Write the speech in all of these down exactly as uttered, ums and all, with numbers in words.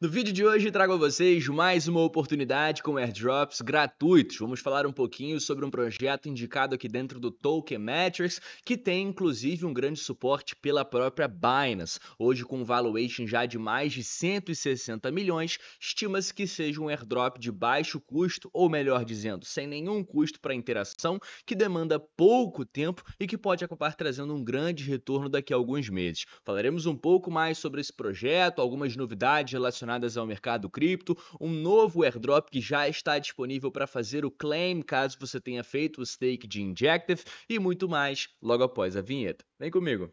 No vídeo de hoje trago a vocês mais uma oportunidade com airdrops gratuitos. Vamos falar um pouquinho sobre um projeto indicado aqui dentro do Token Metrics, que tem inclusive um grande suporte pela própria Binance. Hoje com um valuation já de mais de cento e sessenta milhões, estima-se que seja um airdrop de baixo custo, ou melhor dizendo, sem nenhum custo para interação, que demanda pouco tempo e que pode acabar trazendo um grande retorno daqui a alguns meses. Falaremos um pouco mais sobre esse projeto, algumas novidades relacionadas ao mercado cripto, um novo airdrop que já está disponível para fazer o claim caso você tenha feito o stake de Injective e muito mais logo após a vinheta. Vem comigo!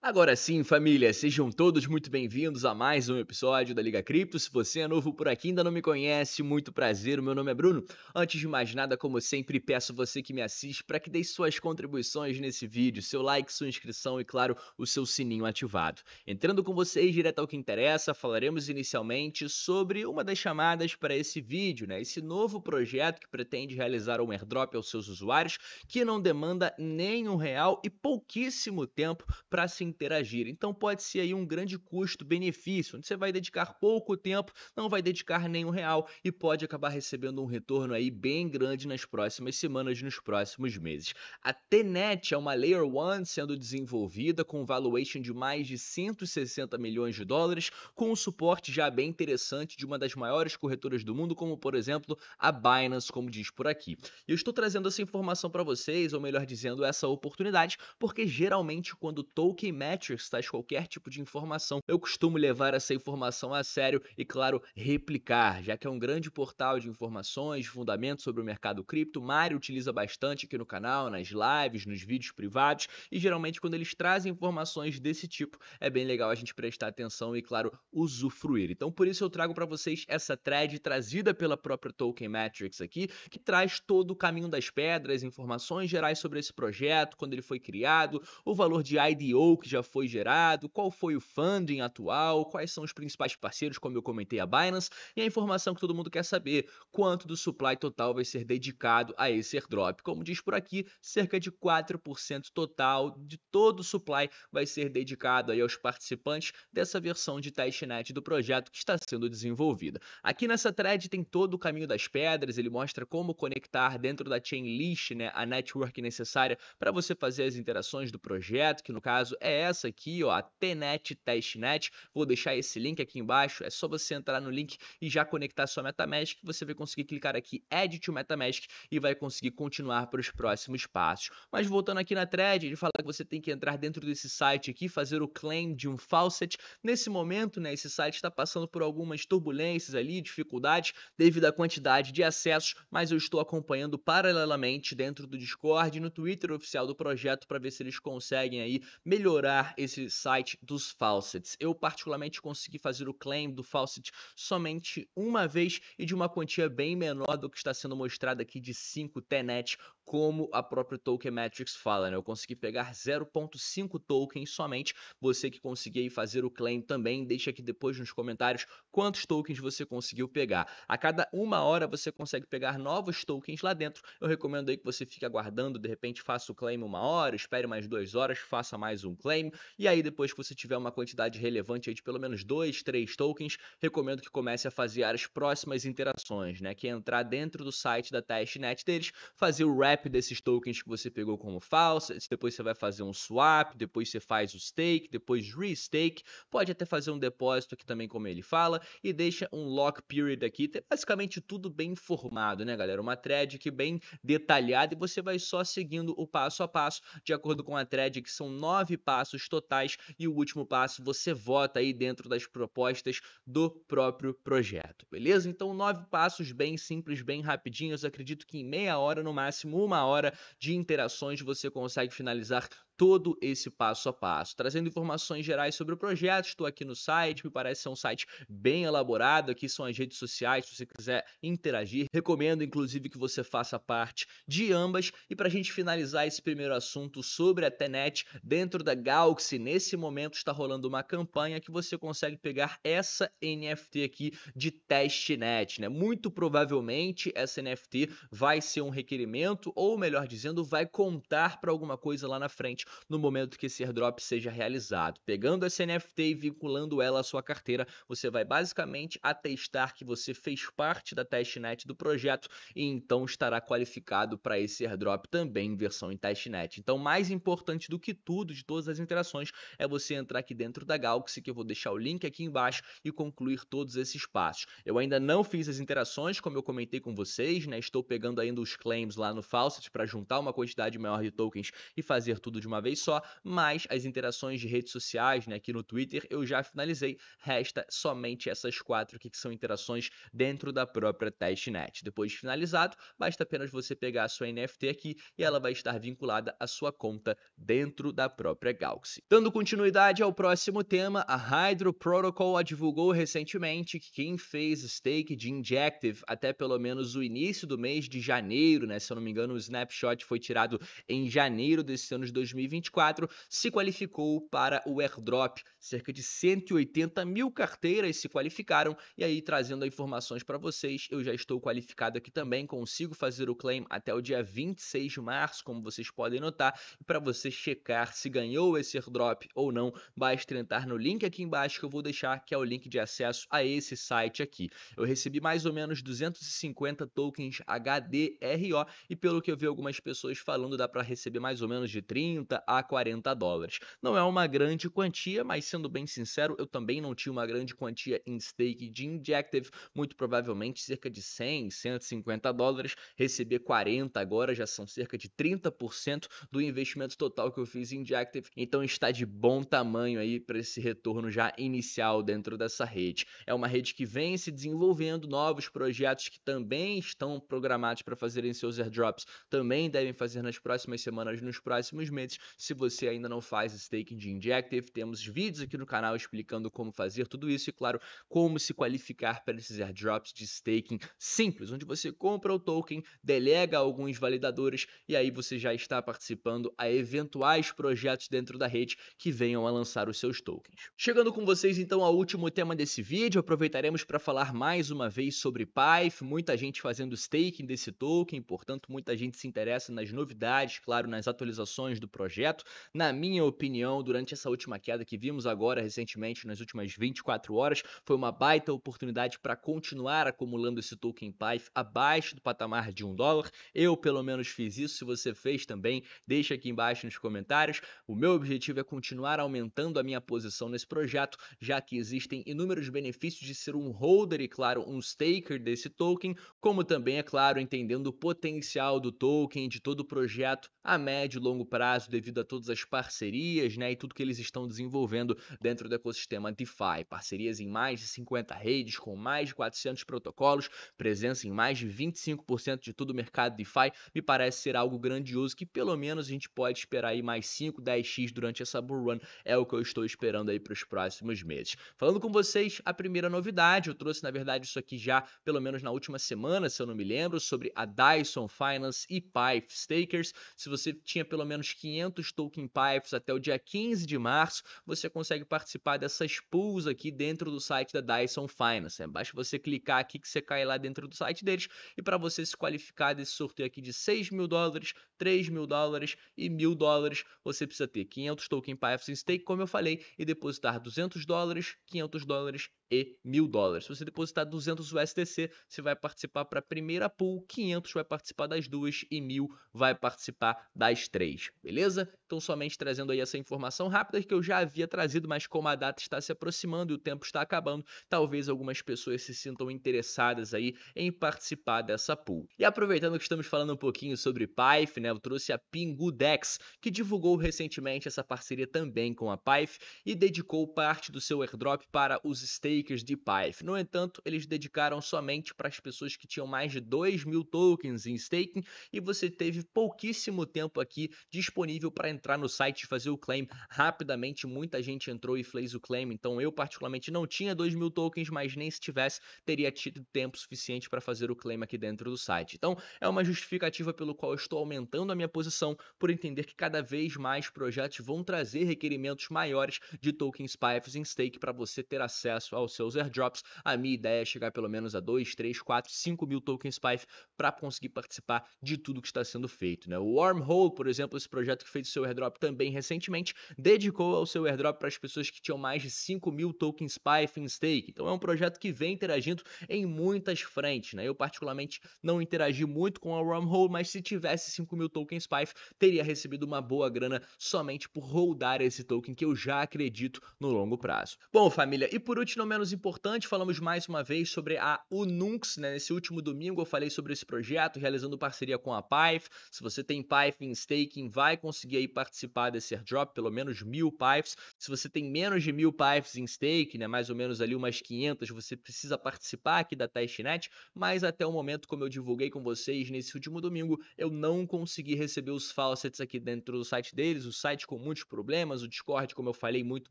Agora sim, família, sejam todos muito bem-vindos a mais um episódio da Liga Crypto. Se você é novo por aqui e ainda não me conhece, muito prazer, o meu nome é Bruno. Antes de mais nada, como sempre, peço você que me assiste para que deixe suas contribuições nesse vídeo, seu like, sua inscrição e, claro, o seu sininho ativado. Entrando com vocês direto ao que interessa, falaremos inicialmente sobre uma das chamadas para esse vídeo, né? Esse novo projeto que pretende realizar um airdrop aos seus usuários, que não demanda nem um real e pouquíssimo tempo para se interagir. Então pode ser aí um grande custo-benefício, onde você vai dedicar pouco tempo, não vai dedicar nenhum real e pode acabar recebendo um retorno aí bem grande nas próximas semanas, nos próximos meses. A T N E T é uma Layer um sendo desenvolvida com valuation de mais de cento e sessenta milhões de dólares, com um suporte já bem interessante de uma das maiores corretoras do mundo, como por exemplo a Binance, como diz por aqui. Eu estou trazendo essa informação para vocês, ou melhor dizendo, essa oportunidade, porque geralmente quando o Token Metrics traz qualquer tipo de informação, eu costumo levar essa informação a sério e, claro, replicar, já que é um grande portal de informações, fundamentos sobre o mercado cripto. Mário utiliza bastante aqui no canal, nas lives, nos vídeos privados, e geralmente quando eles trazem informações desse tipo, é bem legal a gente prestar atenção e, claro, usufruir. Então, por isso eu trago para vocês essa thread trazida pela própria Token Metrics aqui, que traz todo o caminho das pedras, informações gerais sobre esse projeto, quando ele foi criado, o valor de I D O que já foi gerado, qual foi o funding atual, quais são os principais parceiros, como eu comentei, a Binance, e a informação que todo mundo quer saber, quanto do supply total vai ser dedicado a esse airdrop. Como diz por aqui, cerca de quatro por cento total de todo o supply vai ser dedicado aí aos participantes dessa versão de testnet do projeto que está sendo desenvolvida. Aqui nessa thread tem todo o caminho das pedras, ele mostra como conectar dentro da chain list, né, a network necessária para você fazer as interações do projeto, que no caso é essa essa aqui, ó, a T N E T Testnet. Vou deixar esse link aqui embaixo, é só você entrar no link e já conectar sua Metamask, você vai conseguir clicar aqui Add to Metamask e vai conseguir continuar para os próximos passos. Mas voltando aqui na thread, ele fala que você tem que entrar dentro desse site aqui, fazer o claim de um faucet. Nesse momento, né, esse site está passando por algumas turbulências ali, dificuldades devido à quantidade de acessos, mas eu estou acompanhando paralelamente dentro do Discord e no Twitter oficial do projeto para ver se eles conseguem aí melhorar esse site dos faucets. Eu particularmente consegui fazer o claim do faucet somente uma vez e de uma quantia bem menor do que está sendo mostrado aqui de cinco T N E T, como a própria Token Metrics fala, né? Eu consegui pegar zero vírgula cinco tokens somente. Você que conseguir fazer o claim também, deixa aqui depois nos comentários quantos tokens você conseguiu pegar. A cada uma hora você consegue pegar novos tokens lá dentro. Eu recomendo aí que você fique aguardando, de repente faça o claim uma hora, espere mais duas horas, faça mais um claim. E aí depois que você tiver uma quantidade relevante aí de pelo menos dois, três tokens, recomendo que comece a fazer as próximas interações, né? Que é entrar dentro do site da testnet deles, fazer o wrap desses tokens que você pegou como falsas, depois você vai fazer um swap, depois você faz o stake, depois restake, pode até fazer um depósito aqui também, como ele fala, e deixa um lock period aqui. Tem basicamente tudo bem formado, né, galera? Uma thread aqui bem detalhada e você vai só seguindo o passo a passo, de acordo com a thread, que são nove passos totais, e o último passo você vota aí dentro das propostas do próprio projeto, beleza? Então nove passos bem simples, bem rapidinhos. Acredito que em meia hora, no máximo uma hora de interações, você consegue finalizar todo esse passo a passo. Trazendo informações gerais sobre o projeto, estou aqui no site, me parece ser um site bem elaborado. Aqui são as redes sociais, se você quiser interagir, recomendo inclusive que você faça parte de ambas. E para a gente finalizar esse primeiro assunto sobre a T N E T, dentro da Galxe, nesse momento está rolando uma campanha que você consegue pegar essa N F T aqui de testnet, né? Muito provavelmente essa N F T vai ser um requerimento, ou melhor dizendo, vai contar para alguma coisa lá na frente, no momento que esse airdrop seja realizado. Pegando essa N F T e vinculando ela à sua carteira, você vai basicamente atestar que você fez parte da testnet do projeto e então estará qualificado para esse airdrop também em versão em testnet. Então, mais importante do que tudo, de todas as interações, é você entrar aqui dentro da Galxe, que eu vou deixar o link aqui embaixo, e concluir todos esses passos. Eu ainda não fiz as interações, como eu comentei com vocês, né? Estou pegando ainda os claims lá no Faucet para juntar uma quantidade maior de tokens e fazer tudo de uma vez só, mas as interações de redes sociais, né, aqui no Twitter, eu já finalizei. Resta somente essas quatro aqui, que são interações dentro da própria testnet. Depois de finalizado, basta apenas você pegar a sua N F T aqui e ela vai estar vinculada à sua conta dentro da própria Galxe. Dando continuidade ao próximo tema, a Hydro Protocol divulgou recentemente que quem fez stake de Injective até pelo menos o início do mês de janeiro, né, se eu não me engano o snapshot foi tirado em janeiro desse ano de dois mil e vinte e quatro, se qualificou para o airdrop. Cerca de cento e oitenta mil carteiras se qualificaram, e aí trazendo informações para vocês, eu já estou qualificado aqui também, consigo fazer o claim até o dia vinte e seis de março, como vocês podem notar, e para você checar se ganhou esse airdrop ou não, basta entrar no link aqui embaixo que eu vou deixar, que é o link de acesso a esse site aqui. Eu recebi mais ou menos duzentos e cinquenta tokens H D R O, e pelo que eu vi algumas pessoas falando, dá para receber mais ou menos de trinta a quarenta dólares. Não é uma grande quantia, mas sendo bem sincero, eu também não tinha uma grande quantia em stake de Injective, muito provavelmente cerca de cem, cento e cinquenta dólares, receber quarenta agora já são cerca de trinta por cento do investimento total que eu fiz em Injective, então está de bom tamanho aí para esse retorno já inicial dentro dessa rede. É uma rede que vem se desenvolvendo, novos projetos que também estão programados para fazerem seus airdrops, também devem fazer nas próximas semanas, nos próximos meses. Se você ainda não faz staking de Injective, temos vídeos aqui no canal explicando como fazer tudo isso e, claro, como se qualificar para esses airdrops de staking simples, onde você compra o token, delega alguns validadores e aí você já está participando a eventuais projetos dentro da rede que venham a lançar os seus tokens. Chegando com vocês então ao último tema desse vídeo, aproveitaremos para falar mais uma vez sobre Pyth, muita gente fazendo staking desse token, portanto muita gente se interessa nas novidades, claro, nas atualizações do projeto. Na minha opinião, durante essa última queda que vimos agora recentemente, nas últimas vinte e quatro horas, foi uma baita oportunidade para continuar acumulando esse token Pyth abaixo do patamar de um dólar. Eu pelo menos fiz isso, se você fez também, deixa aqui embaixo nos comentários. O meu objetivo é continuar aumentando a minha posição nesse projeto, já que existem inúmeros benefícios de ser um holder e, claro, um staker desse token, como também, é claro, entendendo o potencial do token, de todo o projeto a médio e longo prazo, devido a todas as parcerias, né, e tudo que eles estão desenvolvendo dentro do ecossistema DeFi. Parcerias em mais de cinquenta redes, com mais de quatrocentos protocolos, presença em mais de vinte e cinco por cento de todo o mercado DeFi, me parece ser algo grandioso que pelo menos a gente pode esperar aí mais cinco, dez vezes durante essa bull run, é o que eu estou esperando aí para os próximos meses. Falando com vocês, a primeira novidade, eu trouxe na verdade isso aqui já pelo menos na última semana, se eu não me lembro, sobre a Dyson Finance e Pyth Stakers. Se você tinha pelo menos quinhentos token Pyths até o dia quinze de março, você consegue participar dessas pools aqui dentro do site da Dyson Finance. É, basta você clicar aqui que você cai lá dentro do site deles, e para você se qualificar desse sorteio aqui de seis mil dólares, três mil dólares e mil dólares, você precisa ter quinhentos token Pyths em stake, como eu falei, e depositar duzentos dólares, quinhentos dólares e mil dólares. Se você depositar duzentos U S D C, você vai participar para a primeira pool, quinhentos vai participar das duas e mil vai participar das três, beleza? Então somente trazendo aí essa informação rápida que eu já havia trazido, mas como a data está se aproximando e o tempo está acabando, talvez algumas pessoas se sintam interessadas aí em participar dessa pool. E aproveitando que estamos falando um pouquinho sobre Pyth, né, eu trouxe a Pingudex, que divulgou recentemente essa parceria também com a Pyth e dedicou parte do seu airdrop para os stakers de Pyth. No entanto, eles dedicaram somente para as pessoas que tinham mais de dois mil tokens em staking, e você teve pouquíssimo tempo aqui disponível para entrar no site e fazer o claim. Rapidamente, muita gente entrou e fez o claim, então eu particularmente não tinha dois mil tokens, mas nem se tivesse, teria tido tempo suficiente para fazer o claim aqui dentro do site. Então, é uma justificativa pelo qual eu estou aumentando a minha posição, por entender que cada vez mais projetos vão trazer requerimentos maiores de tokens Pyth em stake para você ter acesso ao os seus airdrops. A minha ideia é chegar pelo menos a dois, três, quatro, cinco mil tokens Pyth para conseguir participar de tudo que está sendo feito, né? O Wormhole, por exemplo, esse projeto que fez o seu airdrop também recentemente, dedicou ao seu airdrop para as pessoas que tinham mais de cinco mil tokens Pyth em stake. Então é um projeto que vem interagindo em muitas frentes, né? Eu particularmente não interagi muito com a Wormhole, mas se tivesse cinco mil tokens Pyth, teria recebido uma boa grana somente por holdar esse token que eu já acredito no longo prazo. Bom, família, e por último, não menos importante, falamos mais uma vez sobre a Unux, né? Nesse último domingo eu falei sobre esse projeto, realizando parceria com a Pyth. Se você tem Pyth em staking, vai conseguir aí participar desse airdrop, pelo menos mil Pyths. Se você tem menos de mil Pyths em stake, né, mais ou menos ali umas quinhentas, você precisa participar aqui da testnet, mas até o momento, como eu divulguei com vocês nesse último domingo, eu não consegui receber os faucets aqui dentro do site deles, o site com muitos problemas, o Discord, como eu falei, muito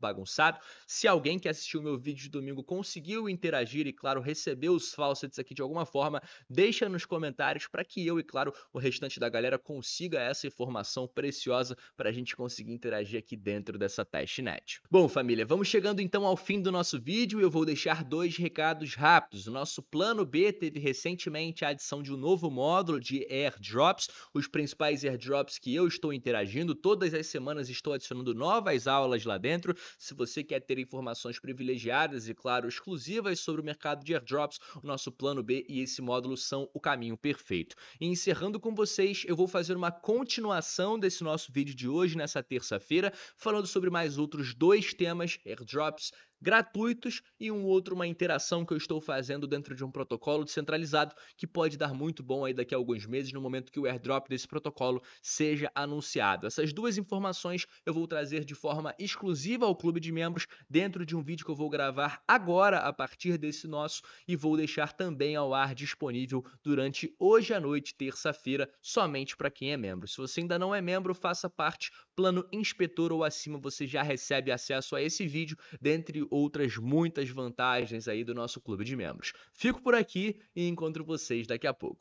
bagunçado. Se alguém que assistiu o meu vídeo de domingo conseguiu interagir e, claro, recebeu os faucets aqui de alguma forma, deixa nos comentários para que eu e, claro, o restante da galera consiga essa informação preciosa para a gente conseguir interagir aqui dentro dessa testnet. Bom, família, vamos chegando então ao fim do nosso vídeo e eu vou deixar dois recados rápidos. O nosso plano B teve recentemente a adição de um novo módulo de airdrops, os principais airdrops que eu estou interagindo. Todas as semanas estou adicionando novas aulas lá dentro. Se você quer ter informações privilegiadas e, claro, exclusivas sobre o mercado de airdrops, o nosso plano B e esse módulo são o caminho perfeito. E encerrando com vocês, eu vou fazer uma continuação desse nosso vídeo de hoje, nessa terça-feira, falando sobre mais outros dois temas, airdrops gratuitos e um outro, uma interação que eu estou fazendo dentro de um protocolo descentralizado que pode dar muito bom aí daqui a alguns meses, no momento que o airdrop desse protocolo seja anunciado. Essas duas informações eu vou trazer de forma exclusiva ao clube de membros dentro de um vídeo que eu vou gravar agora a partir desse nosso e vou deixar também ao ar disponível durante hoje à noite, terça-feira, somente para quem é membro. Se você ainda não é membro, faça parte, plano inspetor ou acima, você já recebe acesso a esse vídeo, dentre outras muitas vantagens aí do nosso clube de membros. Fico por aqui e encontro vocês daqui a pouco.